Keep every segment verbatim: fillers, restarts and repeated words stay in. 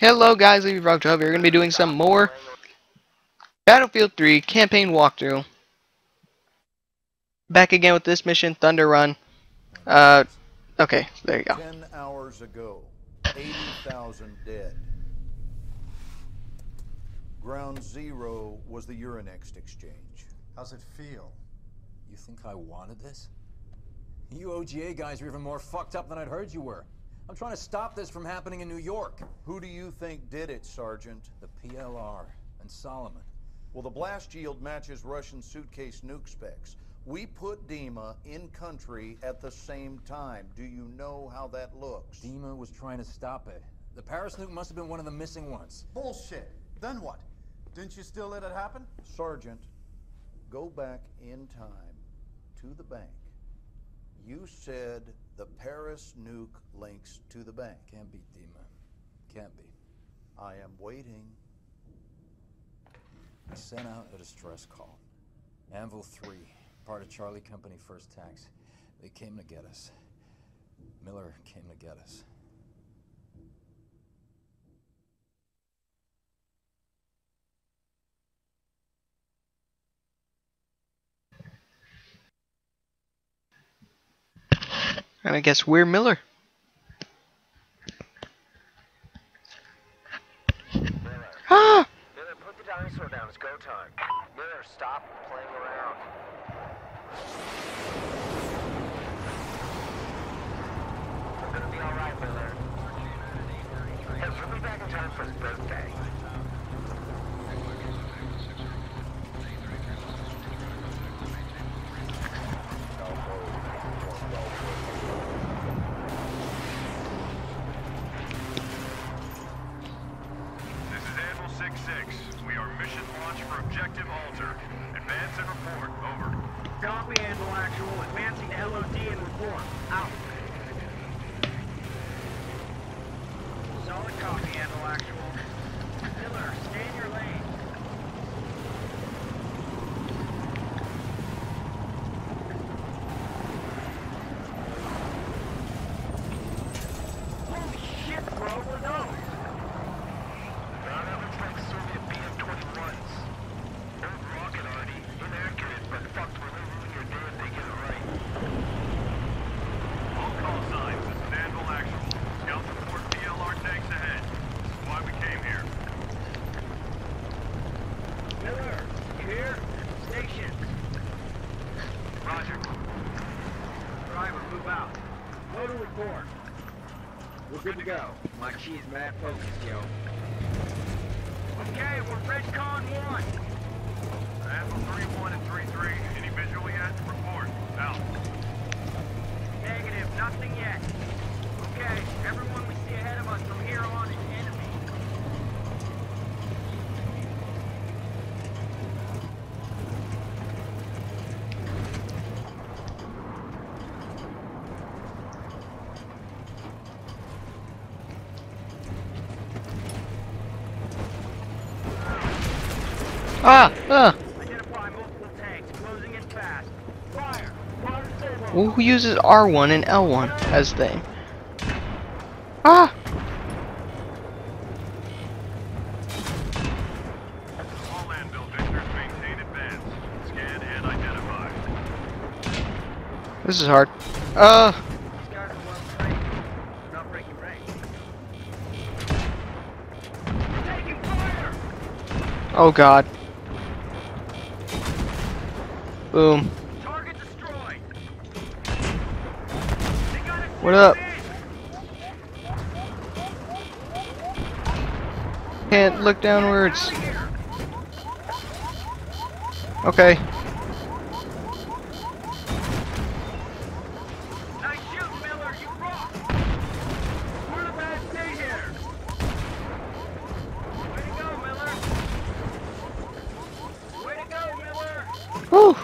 Hello guys, Levi Rock twelve. We're going to be doing some more Battlefield three campaign walkthrough. Back again with this mission, Thunder Run. Uh, okay, there you go. Ten hours ago, eighty thousand dead. Ground zero was the Euronext exchange. How's it feel? You think I wanted this? You O G A guys are even more fucked up than I'd heard you were. I'm trying to stop this from happening in New York. Who do you think did it, Sergeant? The P L R and Solomon. Well, the blast yield matches Russian suitcase nuke specs. We put Dima in country at the same time. Do you know how that looks? Dima was trying to stop it. The Paris nuke must have been one of the missing ones. Bullshit. Then what? Didn't you still let it happen? Sergeant, go back in time to the bank. You said the Paris nuke links to the bank. Can't be, Dima. Can't be. I am waiting. I sent out a distress call. Anvil three, part of Charlie Company, First Tanks. They came to get us. Miller came to get us. And I guess we're Miller. Miller. Ah! Miller, put the dinosaur down. It's go time. Miller, stop playing around. We're gonna be all right, Miller. Hey, you'll be back in time for his birthday. Good to go. My key's mad focused, yo. Okay, we're Redcon one. Apple three one and three three. Any visual yet? Report. Out. Negative. Nothing yet. Okay, everyone we see ahead of us from here on is enemy. Ah! Ah! Identify multiple tanks, closing in fast. Fire! Fire stable! Well, who uses R one and L one as thing? Ah! All Anvil victors maintain advance. Scan and identify. This is hard. Uh... Oh god. Boom. Target destroyed. What up? Can't look downwards. Okay. Nice shoot, Miller. You rock. We're in a bad state here. Way to go, Miller. Way to go, Miller. Woo.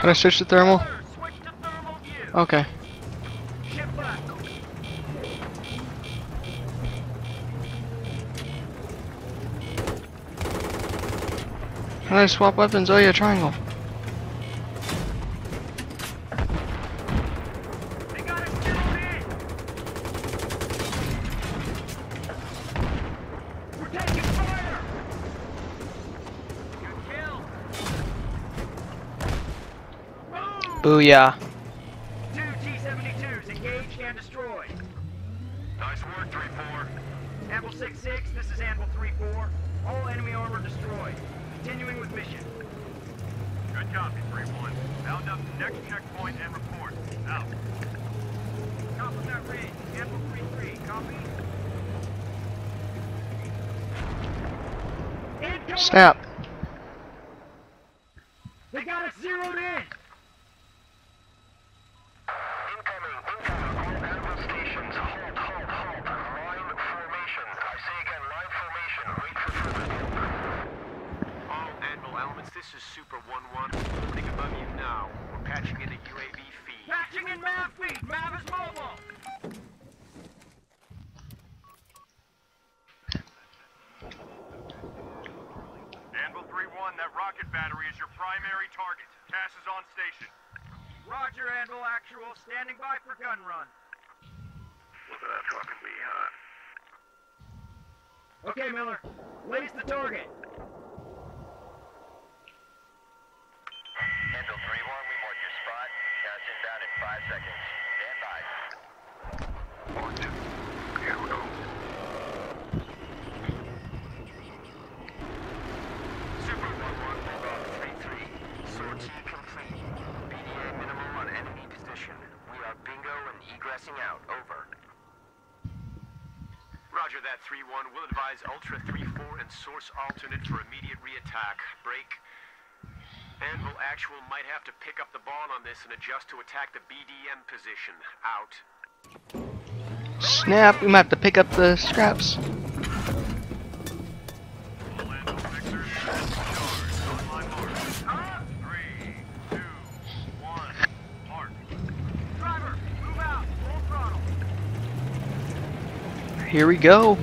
Can I switch to thermal? Okay. How do I swap weapons? Oh yeah, triangle. Booyah. Two T seventy-twos engaged and destroyed. Nice work, three four. Anvil six six, this is Anvil three four. All enemy armor destroyed. Continuing with mission. Good copy, three one. Bound up to next checkpoint and report. Out. Top of that range, Anvil three three, copy. Incoming. Snap. They got us zeroed in. This is Super one one, opening above you now. We're patching in a U A V feed. Patching in M A V feed! M A V is mobile! Anvil three one, that rocket battery is your primary target. T A S is on station. Roger, Anvil actual. Standing by for gun run. Look at that fucking behind. Okay, Miller. Lace the target. Handle three one, we mark your spot. Shots inbound in five seconds. Stand by. One, two. Here we go. Super one one, hold off three three. Sortie complete. B D A minimal on enemy position. We are bingo and egressing out. Over. Roger that, three one. We'll advise Ultra three four and source alternate for immediate reattack. Break. Anvil actual might have to pick up the ball on this and adjust to attack the B D M position. Out. Snap, we might have to pick up the scraps. Here we go.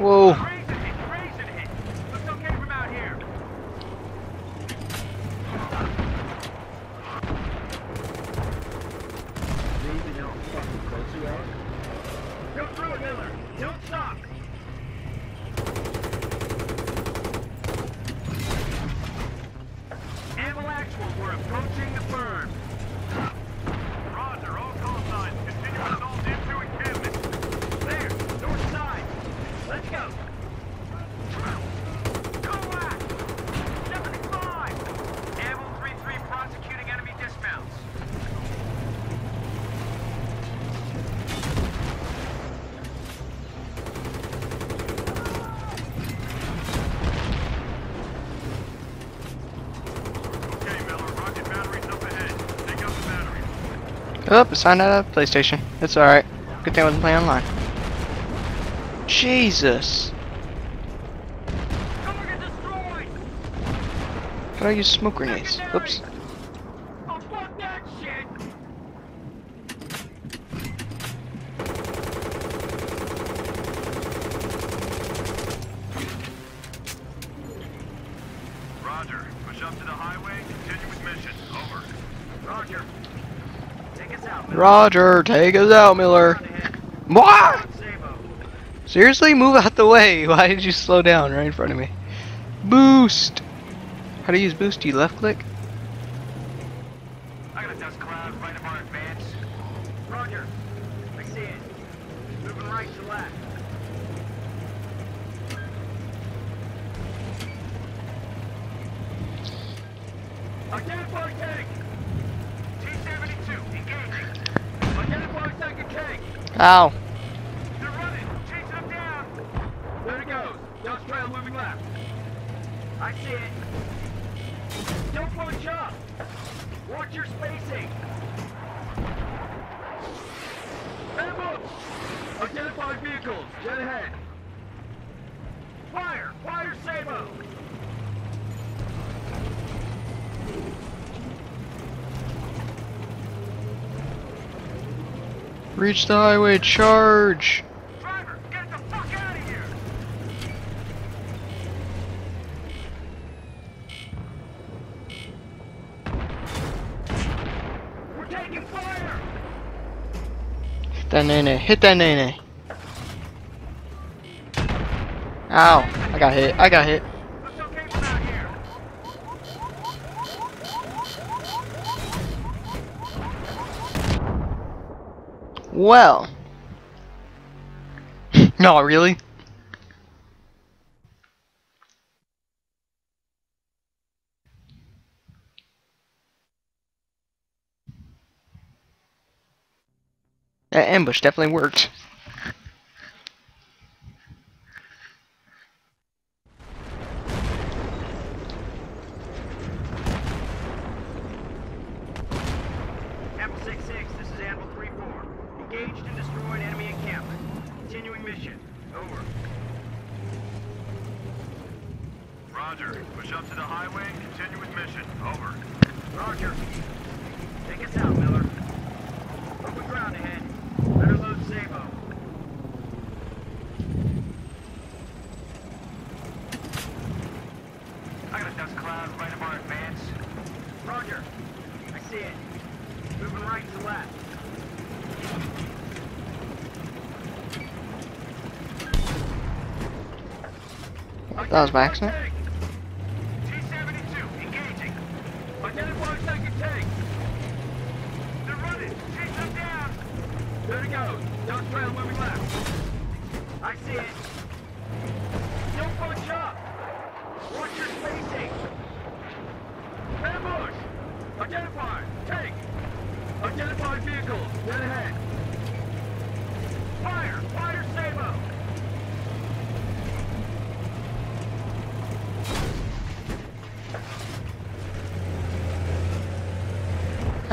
Whoa. Raise it, raise it, hit. Looks okay from out here. Go through it, Miller. Don't stop. Anvil actual, we're approaching the berm. Roger, all call signs. Continue with all into encampment. There, north side. Let's go! Kovac! seventy-five! Anvil three three prosecuting enemy dismounts. Okay, Miller, rocket batteries up ahead. Take out the batteries. Oh, I signed out of PlayStation. It's alright. Good thing I wasn't playing online. Jesus! How do I use smoke grenades? Oops. Oh, fuck that shit. Roger, push up to the highway, continue with mission. Over. Roger. Take us out, Miller. Roger, take us out, Miller. What? Seriously? Move out the way! Why did you slow down right in front of me? Boost! How do you use boost? Do you left click? I got a dust cloud right above our advance. Roger. I see it. Moving right to left. Identify tank! T seventy-two, engaging. Identify second tank! Ow. I see it. Don't punch up. Watch your spacing. Ammo. Identify vehicles. Get ahead. Fire. Fire Sabo. Reach the highway, charge! Driver, get the fuck out of here! We're taking fire! Hit that nene, hit that nene! Ow! I got hit, I got hit! Well, no, really? That ambush definitely worked. Push up to the highway, continue with mission. Over. Roger. Take us out, Miller. Open ground ahead. Better load Sabo. I got a dust cloud right above our advance. Roger. I see it. Moving right to left. That was by accident.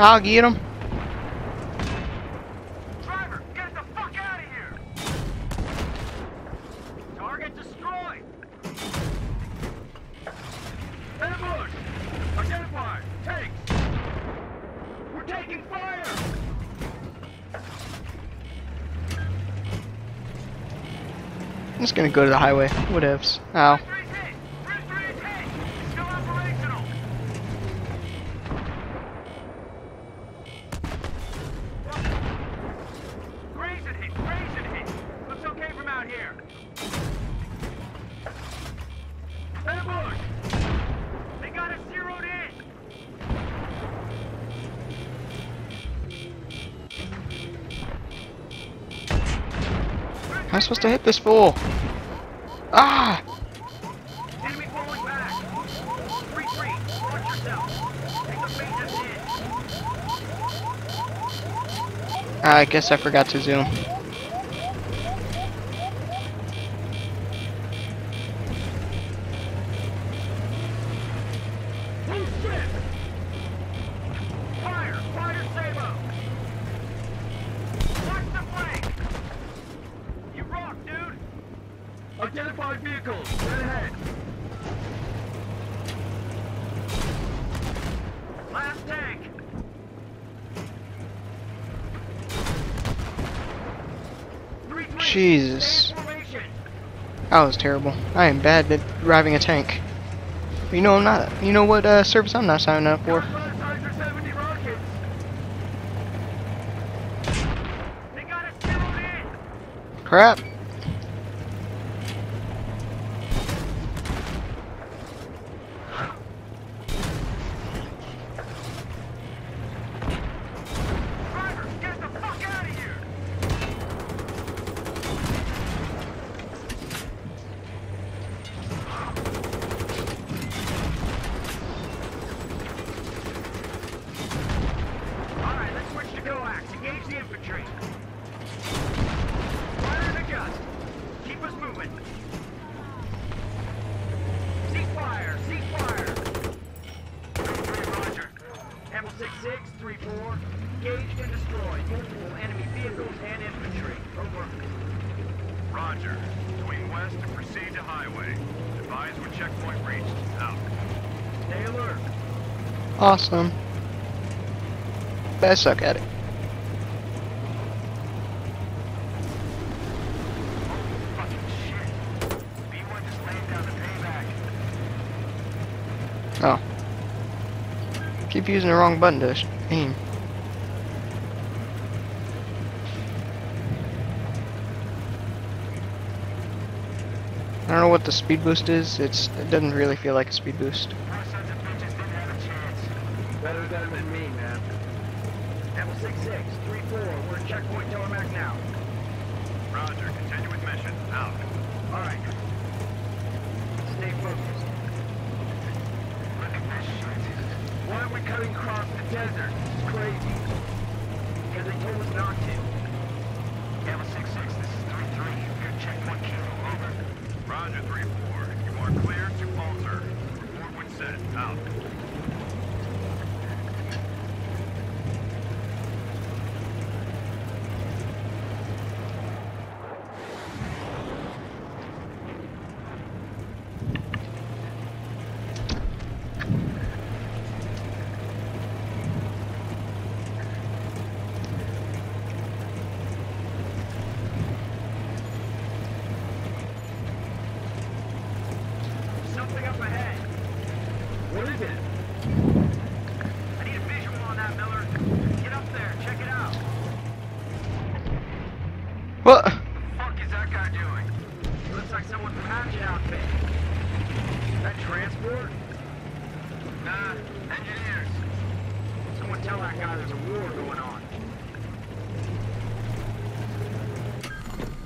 I'll get him. Driver, get the fuck out of here. Target destroyed. Ambush. Identify. Tanks. We're taking fire. I'm just gonna go to the highway. What ifs? Ow. I'm supposed to hit this fool. Ah! Enemy falling back. Free, free. Watch yourself. Take the bait and I guess I forgot to zoom. Jesus. That was terrible. I am bad at driving a tank. But you know I'm not. You know what uh, service I'm not signing up for? Crap. Awesome. Best suck at it. keep using the wrong button to aim. I don't know what the speed boost is. It's it doesn't really feel like a speed boost. Better than me, man. Level six six three four, we're at checkpoint Telemark now. Roger, continue with mission. Out. All right. Stay focused. Why are we cutting across the desert? It's crazy. Because they told us not to. Level six six, this is three three. Good checkpoint Kilo, over. Roger, three four. You are clear to alter. Report when set. Out.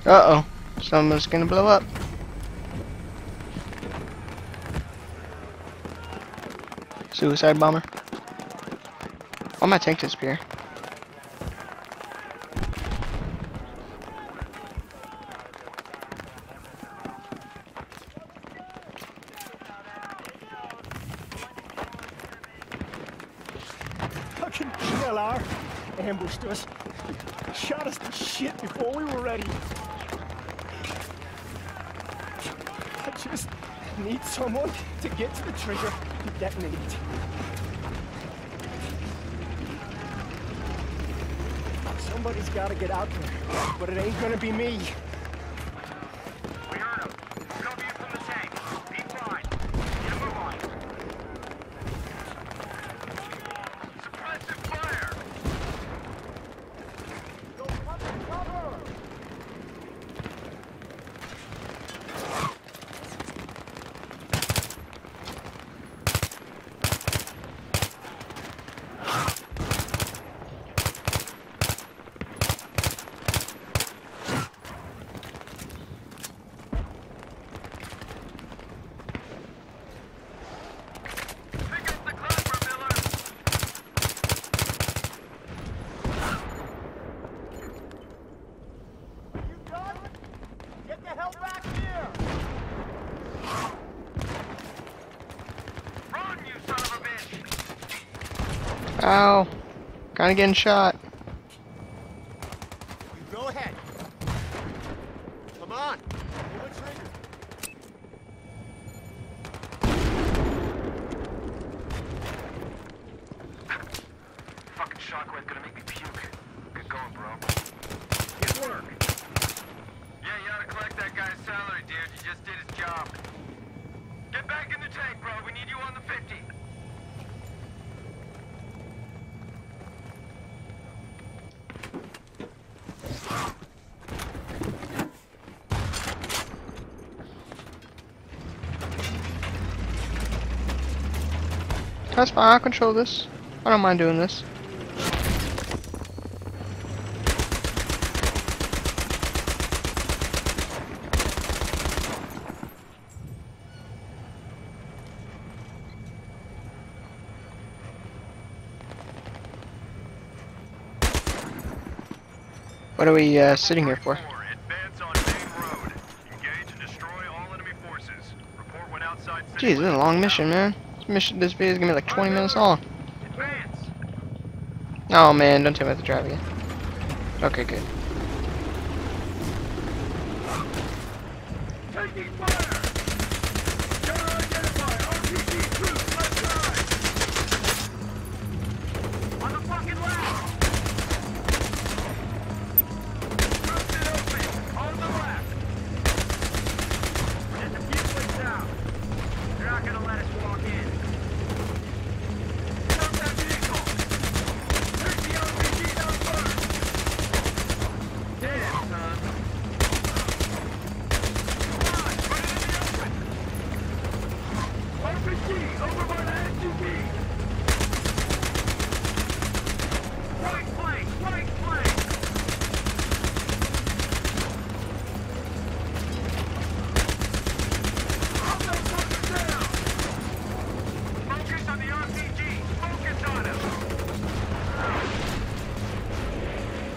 Uh oh, someone's gonna blow up. Suicide bomber. Why my tank disappear? Fucking P L R ambushed us. Shot us to shit before we were ready. Just need someone to get to the trigger and detonate it. Somebody's got to get out there, but it ain't gonna be me. We heard him. Come in from the tank. Be blind. Get a move on. Suppressive fire. Go under cover. Ow, kind of getting shot. You go ahead. Come on. Pull the trigger. Fucking shockwave's gonna make me puke. Good going, bro. Good work. Yeah, you ought to collect that guy's salary, dude. You just did his job. Get back in the tank, bro. We need you on the fifty. That's fine, I'll control this. I don't mind doing this. What are we uh, sitting here for? Advance on main road. Engage and destroy all enemy forces. Report when outside. Jeez, this is a long mission, man. Mission, this video is gonna be like twenty minutes long. Advance. Oh man, don't tell me I have to drive again. Okay, good. Taking fire. R P G troops left on the fucking left. Troops in open on the left. Get the fuse down. They're not gonna let us walk in.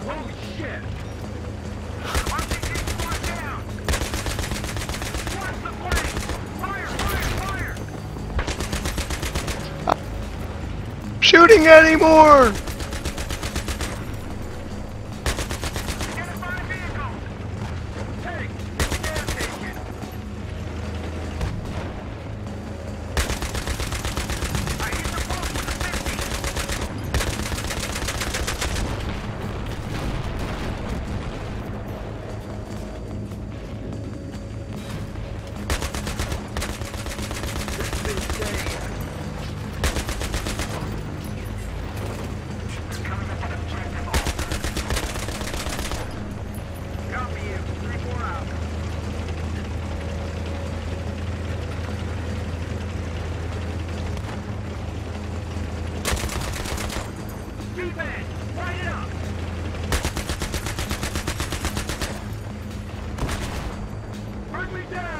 Holy shit! R P G squad down! Watch the flank! Fire! Fire! Fire! I'm shooting anymore!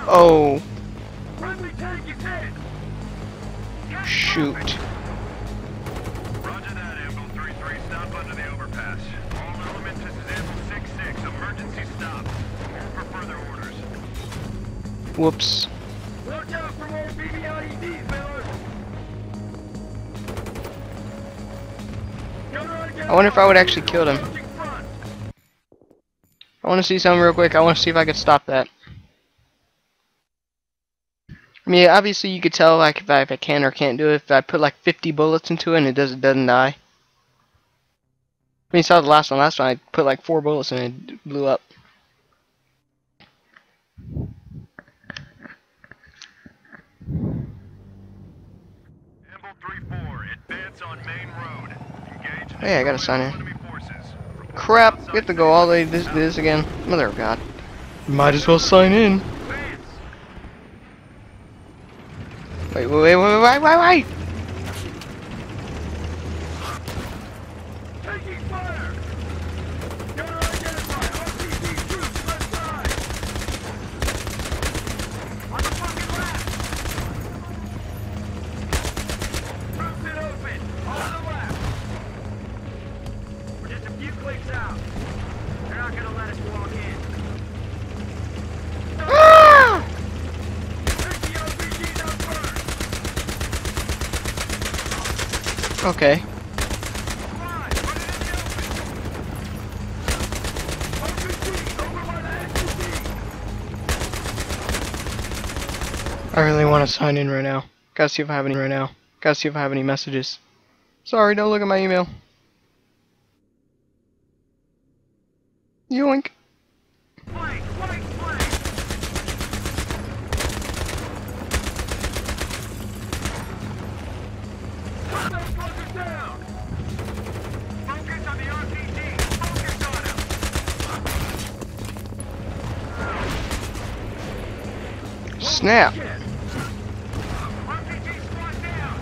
Oh. Shoot. Roger that, Anvil three three, stop under the overpass. All elements, this is Anvil six six, emergency stop. For further orders. Whoops. Watch out for more B B I E Ds, Miller! I wonder if I would actually kill him. I want to see something real quick. I want to see if I could stop that. I mean, obviously you could tell like if I, if I can or can't do it. If I put like fifty bullets into it and it doesn't doesn't die. I mean, you saw the last one. Last one I put like four bullets and it blew up. Anvil three four, advance on main road. Engage. Hey, I got a sign here. Crap! We have to go all the way this this again. Mother of God. Might as well sign in. Wait, wait, wait, wait, wait, wait! Taking fire! Gotta identify R P G troops left side! On the fucking left! Troops it open! On the left! We're just a few clicks out. They're not gonna let us walk in. No. Ah! Okay. I really want to sign in right now. Gotta see if I have any right now. Gotta see if I have any messages. Sorry, don't look at my email. Yoink. Snap. R P G squad down.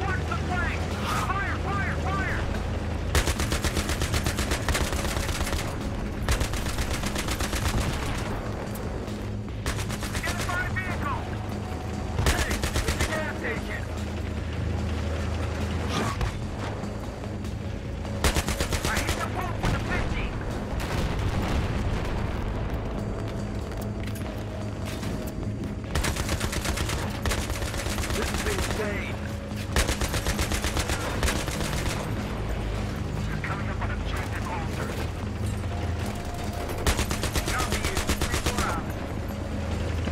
Watch the flank. Fire, fire, fire. Identify vehicle. Hey, it's the gas station. I hit the pump with the fifty.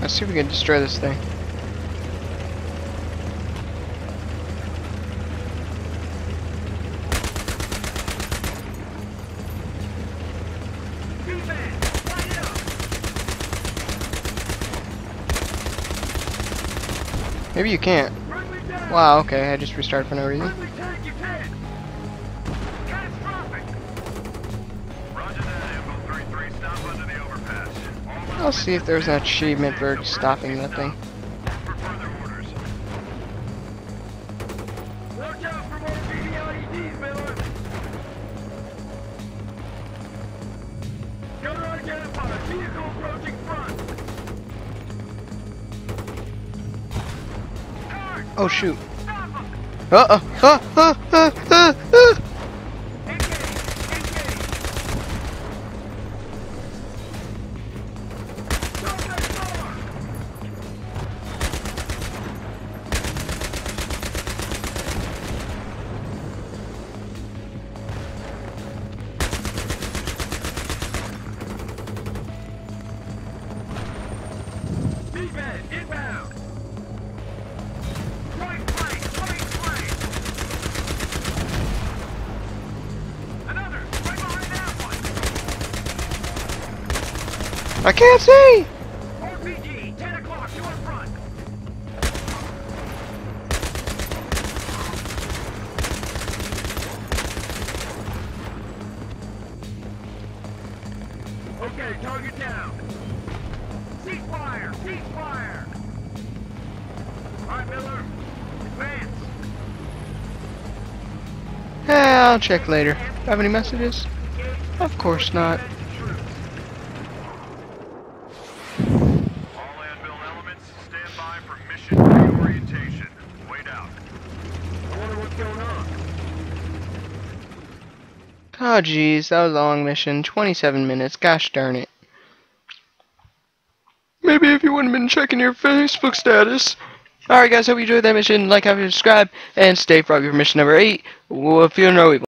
Let's see if we can destroy this thing. Maybe you can't. Wow, okay, I just restarted for no reason. I'll see if there's an achievement for stopping that thing. Oh shoot. Uh-oh. Uh, uh, uh, uh, uh. I can't see! R P G, ten o'clock, you're in front! Okay, target down! Cease fire! Cease fire! Alright, Miller, advance! Yeah, I'll check later. Do I have any messages? Of course not. Oh geez, that was a long mission. twenty-seven minutes, gosh darn it. Maybe if you wouldn't have been checking your Facebook status. Alright guys, hope you enjoyed that mission. Like, comment, subscribe, and stay froggy for mission number eight. We'll Feel No Evil.